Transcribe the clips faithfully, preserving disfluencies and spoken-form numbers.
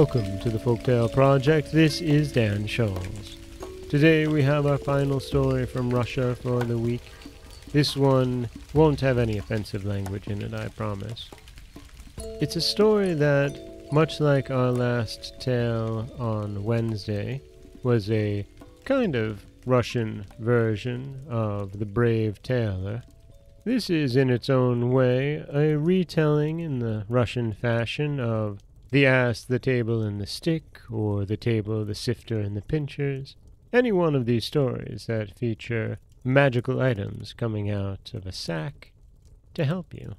Welcome to the Folktale Project. This is Dan Scholes. Today we have our final story from Russia for the week. This one won't have any offensive language in it, I promise. It's a story that, much like our last tale on Wednesday, was a kind of Russian version of The Brave Tailor. This is, in its own way, a retelling in the Russian fashion of the ass, the table, and the stick, or the table, the sifter, and the pinchers. Any one of these stories that feature magical items coming out of a sack to help you,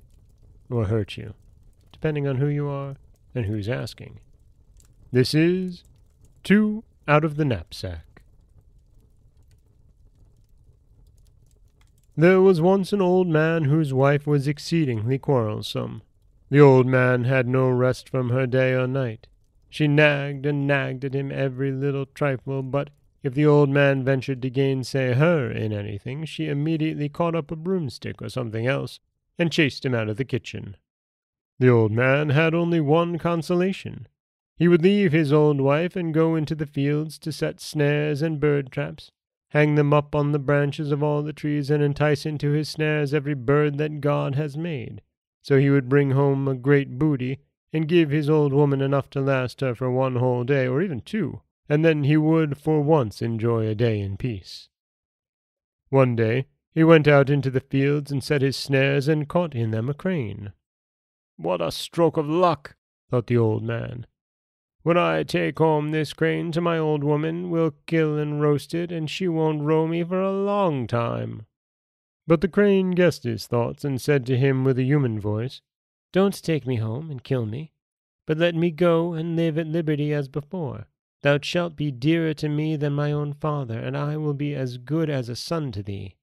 or hurt you, depending on who you are and who's asking. This is Two Out of the Knapsack. There was once an old man whose wife was exceedingly quarrelsome. The old man had no rest from her day or night. She nagged and nagged at him every little trifle, but if the old man ventured to gainsay her in anything, she immediately caught up a broomstick or something else and chased him out of the kitchen. The old man had only one consolation. He would leave his old wife and go into the fields to set snares and bird traps, hang them up on the branches of all the trees, and entice into his snares every bird that God has made. So he would bring home a great booty, and give his old woman enough to last her for one whole day, or even two, and then he would for once enjoy a day in peace. One day he went out into the fields and set his snares and caught in them a crane. "What a stroke of luck," thought the old man. "When I take home this crane to my old woman, we'll kill and roast it, and she won't row me for a long time." But the crane guessed his thoughts and said to him with a human voice, "Don't take me home and kill me, but let me go and live at liberty as before. Thou shalt be dearer to me than my own father, and I will be as good as a son to thee."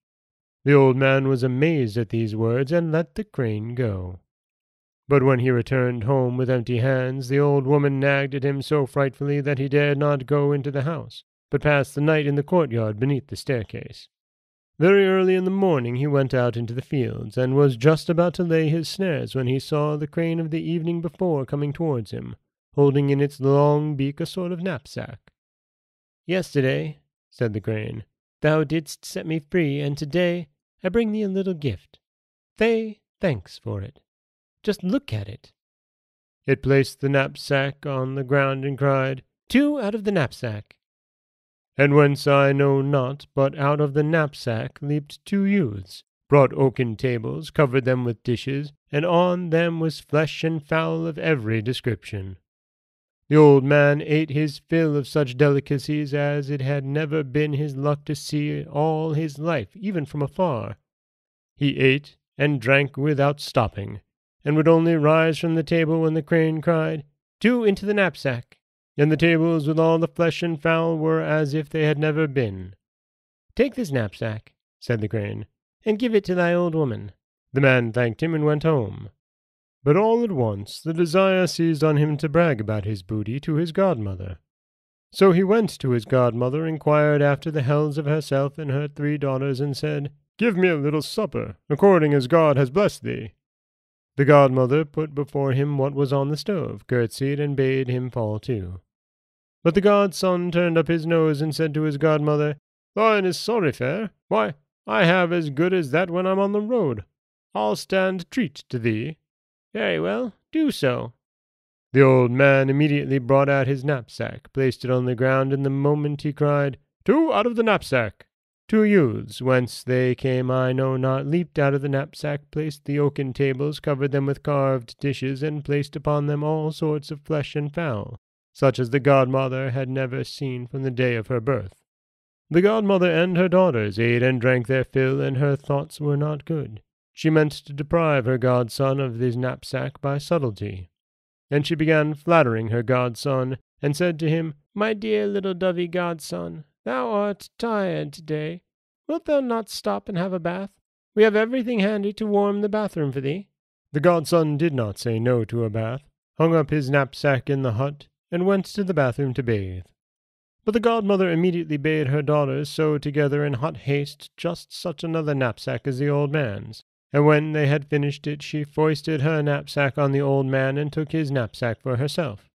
The old man was amazed at these words and let the crane go. But when he returned home with empty hands, the old woman nagged at him so frightfully that he dared not go into the house, but passed the night in the courtyard beneath the staircase. Very early in the morning he went out into the fields, and was just about to lay his snares when he saw the crane of the evening before coming towards him, holding in its long beak a sort of knapsack. "Yesterday," said the crane, "thou didst set me free, and to-day I bring thee a little gift. Thay thanks for it. Just look at it." It placed the knapsack on the ground and cried, "Two out of the knapsack." And whence I know not, but out of the knapsack leaped two youths, brought oaken tables, covered them with dishes, and on them was flesh and fowl of every description. The old man ate his fill of such delicacies as it had never been his luck to see all his life, even from afar. He ate and drank without stopping, and would only rise from the table when the crane cried, "Two into the knapsack!" and the tables with all the flesh and fowl were as if they had never been. "Take this knapsack," said the crane, "and give it to thy old woman." The man thanked him and went home. But all at once the desire seized on him to brag about his booty to his godmother. So he went to his godmother, inquired after the health of herself and her three daughters, and said, "Give me a little supper, according as God has blessed thee." The godmother put before him what was on the stove, curtsied, and bade him fall to. But the godson turned up his nose and said to his godmother, "Thine is sorry fare. Why, I have as good as that when I'm on the road. I'll stand treat to thee." "Very well, do so." The old man immediately brought out his knapsack, placed it on the ground, and the moment he cried, "Two out of the knapsack!" Two youths, whence they came I know not, leaped out of the knapsack, placed the oaken tables, covered them with carved dishes, and placed upon them all sorts of flesh and fowl, such as the godmother had never seen from the day of her birth. The godmother and her daughters ate and drank their fill, and her thoughts were not good. She meant to deprive her godson of his knapsack by subtlety. And she began flattering her godson, and said to him, "My dear little dovey godson, thou art tired to-day. Wilt thou not stop and have a bath? We have everything handy to warm the bathroom for thee." The godson did not say no to a bath, hung up his knapsack in the hut, and went to the bathroom to bathe. But the godmother immediately bade her daughters sew together in hot haste just such another knapsack as the old man's, and when they had finished it she foisted her knapsack on the old man and took his knapsack for herself.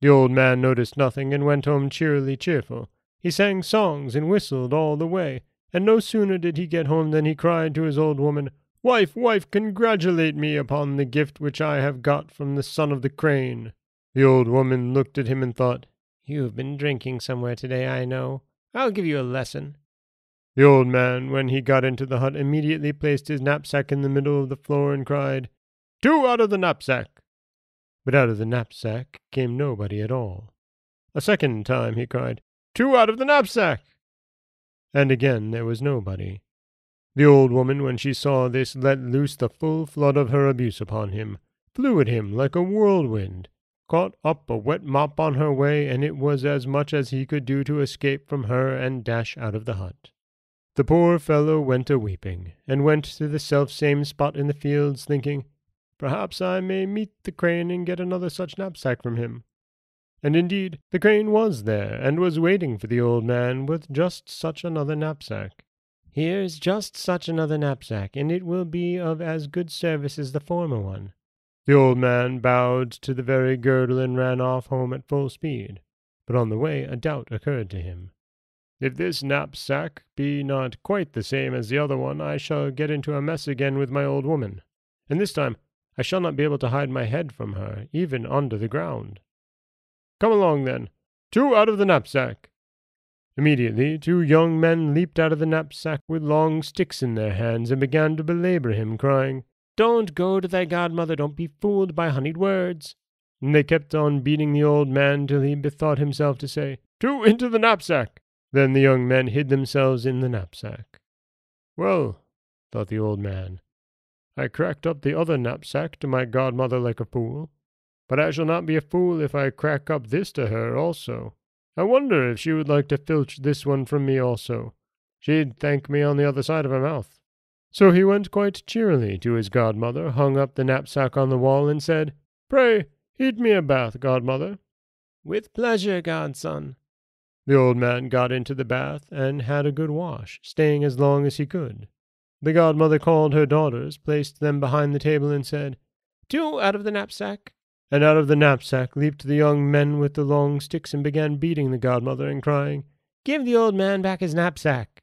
The old man noticed nothing and went home cheerily cheerful. He sang songs and whistled all the way, and no sooner did he get home than he cried to his old woman, "Wife, wife, congratulate me upon the gift which I have got from the son of the crane." The old woman looked at him and thought, "You have been drinking somewhere today, I know. I'll give you a lesson." The old man, when he got into the hut, immediately placed his knapsack in the middle of the floor and cried, "Two out of the knapsack!" But out of the knapsack came nobody at all. A second time he cried, "Two out of the knapsack!" And again there was nobody. The old woman, when she saw this, let loose the full flood of her abuse upon him, flew at him like a whirlwind, caught up a wet mop on her way, and it was as much as he could do to escape from her and dash out of the hut. The poor fellow went a-weeping, and went to the self-same spot in the fields, thinking, "Perhaps I may meet the crane and get another such knapsack from him." And indeed, the crane was there, and was waiting for the old man with just such another knapsack. "Here is just such another knapsack, and it will be of as good service as the former one." The old man bowed to the very girdle and ran off home at full speed. But on the way a doubt occurred to him. "If this knapsack be not quite the same as the other one, I shall get into a mess again with my old woman, and this time I shall not be able to hide my head from her, even under the ground. Come along, then. Two out of the knapsack." Immediately two young men leaped out of the knapsack with long sticks in their hands and began to belabor him, crying, "Don't go to thy godmother, don't be fooled by honeyed words." And they kept on beating the old man till he bethought himself to say, "Two into the knapsack." Then the young men hid themselves in the knapsack. "Well," thought the old man, "I cracked up the other knapsack to my godmother like a fool. But I shall not be a fool if I crack up this to her also. I wonder if she would like to filch this one from me also. She'd thank me on the other side of her mouth." So he went quite cheerily to his godmother, hung up the knapsack on the wall, and said, "Pray, heat me a bath, godmother." "With pleasure, godson." The old man got into the bath and had a good wash, staying as long as he could. The godmother called her daughters, placed them behind the table, and said, "Two out of the knapsack." And out of the knapsack leaped the young men with the long sticks and began beating the godmother and crying, "Give the old man back his knapsack."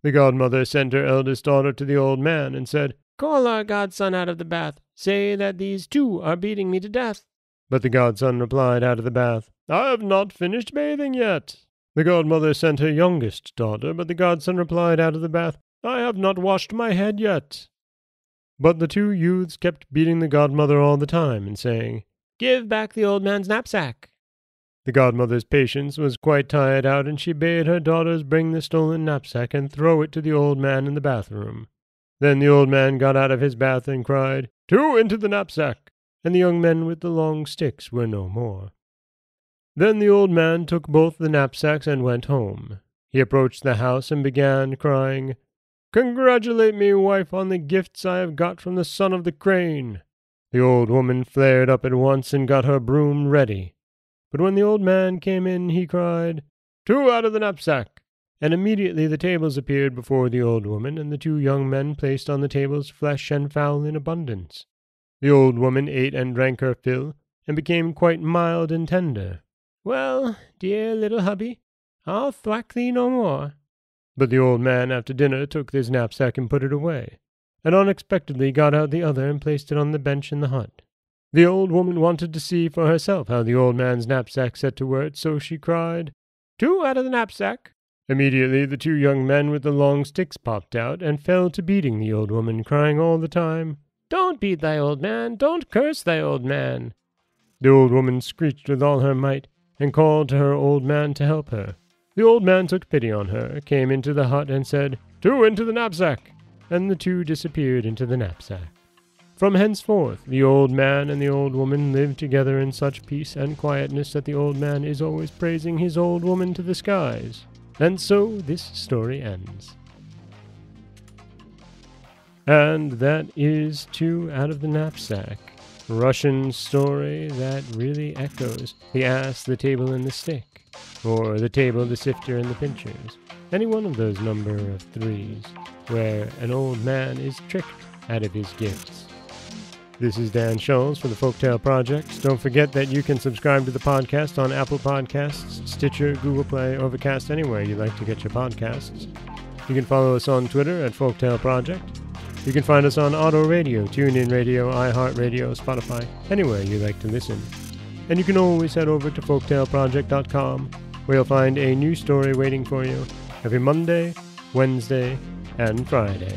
The godmother sent her eldest daughter to the old man and said, "Call our godson out of the bath. Say that these two are beating me to death." But the godson replied out of the bath, "I have not finished bathing yet." The godmother sent her youngest daughter, but the godson replied out of the bath, "I have not washed my head yet." But the two youths kept beating the godmother all the time and saying, "Give back the old man's knapsack." The godmother's patience was quite tired out, and she bade her daughters bring the stolen knapsack and throw it to the old man in the bathroom. Then the old man got out of his bath and cried, "Two into the knapsack!" And the young men with the long sticks were no more. Then the old man took both the knapsacks and went home. He approached the house and began crying, "Congratulate me, wife, on the gifts I have got from the son of the crane." The old woman flared up at once and got her broom ready. But when the old man came in, he cried, "Two out of the knapsack!" And immediately the tables appeared before the old woman, and the two young men placed on the tables flesh and fowl in abundance. The old woman ate and drank her fill, and became quite mild and tender. "Well, dear little hubby, I'll thwack thee no more." But the old man after dinner took this knapsack and put it away, and unexpectedly got out the other and placed it on the bench in the hut. The old woman wanted to see for herself how the old man's knapsack set to work, so she cried, "Two out of the knapsack!" Immediately the two young men with the long sticks popped out and fell to beating the old woman, crying all the time, "Don't beat thy old man! Don't curse thy old man!" The old woman screeched with all her might, and called to her old man to help her. The old man took pity on her, came into the hut, and said, "Two into the knapsack!" And the two disappeared into the knapsack. From henceforth the old man and the old woman lived together in such peace and quietness that the old man is always praising his old woman to the skies. And so this story ends. And that is Two Out of the Knapsack. Russian story that really echoes the ass, the table, and the stick. Or the table, the sifter, and the pinchers. Any one of those number of threes, where an old man is tricked out of his gifts. This is Dan Scholes for The Folktale Project. Don't forget that you can subscribe to the podcast on Apple Podcasts, Stitcher, Google Play, Overcast, anywhere you like to get your podcasts. You can follow us on Twitter at Folktale Project. You can find us on Auto Radio, TuneIn Radio, iHeartRadio, Spotify, anywhere you like to listen. And you can always head over to folktale project dot com, where you'll find a new story waiting for you every Monday, Wednesday, and Friday.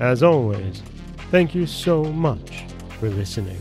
As always, thank you so much for listening.